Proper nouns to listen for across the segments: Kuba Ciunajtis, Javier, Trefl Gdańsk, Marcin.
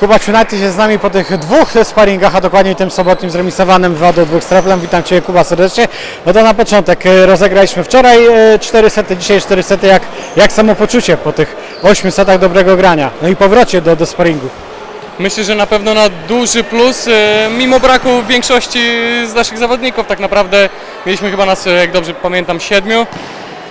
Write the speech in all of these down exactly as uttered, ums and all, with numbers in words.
Kuba Ciunajtis jest z nami po tych dwóch sparingach, a dokładnie tym sobotnim zremisowanym dwa do dwóch z treflem. Witam Cię, Kuba, serdecznie. No to na początek, rozegraliśmy wczoraj cztery sety, dzisiaj cztery sety. Jak, jak samopoczucie po tych ośmiu setach dobrego grania? No i powrocie do, do sparingu. Myślę, że na pewno na duży plus, mimo braku większości z naszych zawodników. Tak naprawdę mieliśmy chyba nas, jak dobrze pamiętam, siedmiu.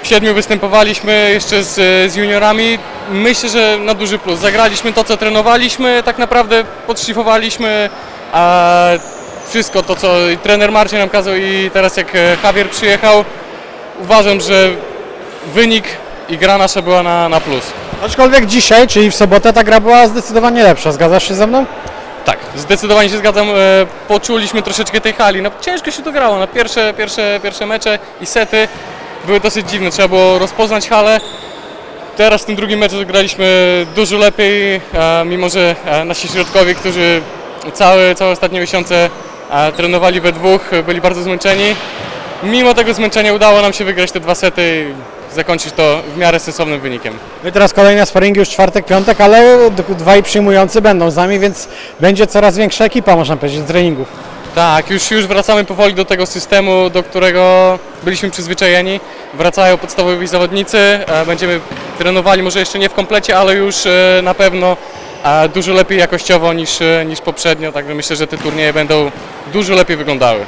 Siedmiu występowaliśmy jeszcze z, z juniorami. Myślę, że na duży plus. Zagraliśmy to, co trenowaliśmy, tak naprawdę podszlifowaliśmy, a wszystko to, co trener Marcin nam kazał i teraz jak Javier przyjechał, uważam, że wynik i gra nasza była na, na plus. Aczkolwiek dzisiaj, czyli w sobotę, ta gra była zdecydowanie lepsza. Zgadzasz się ze mną? Tak, zdecydowanie się zgadzam. Poczuliśmy troszeczkę tej hali. No, ciężko się to grało na pierwsze, pierwsze, pierwsze mecze i sety. Były dosyć dziwne, trzeba było rozpoznać halę. Teraz w tym drugim meczu graliśmy dużo lepiej, mimo że nasi środkowi, którzy całe, całe ostatnie miesiące trenowali we dwóch, byli bardzo zmęczeni. Mimo tego zmęczenia udało nam się wygrać te dwa sety i zakończyć to w miarę sensownym wynikiem. No i teraz kolejne sparingi już czwartek, piątek, ale dwaj przyjmujący będą z nami, więc będzie coraz większa ekipa, można powiedzieć, treningów. Tak, już, już wracamy powoli do tego systemu, do którego byliśmy przyzwyczajeni. Wracają podstawowi zawodnicy, będziemy trenowali może jeszcze nie w komplecie, ale już na pewno dużo lepiej jakościowo niż, niż poprzednio. Także myślę, że te turnieje będą dużo lepiej wyglądały.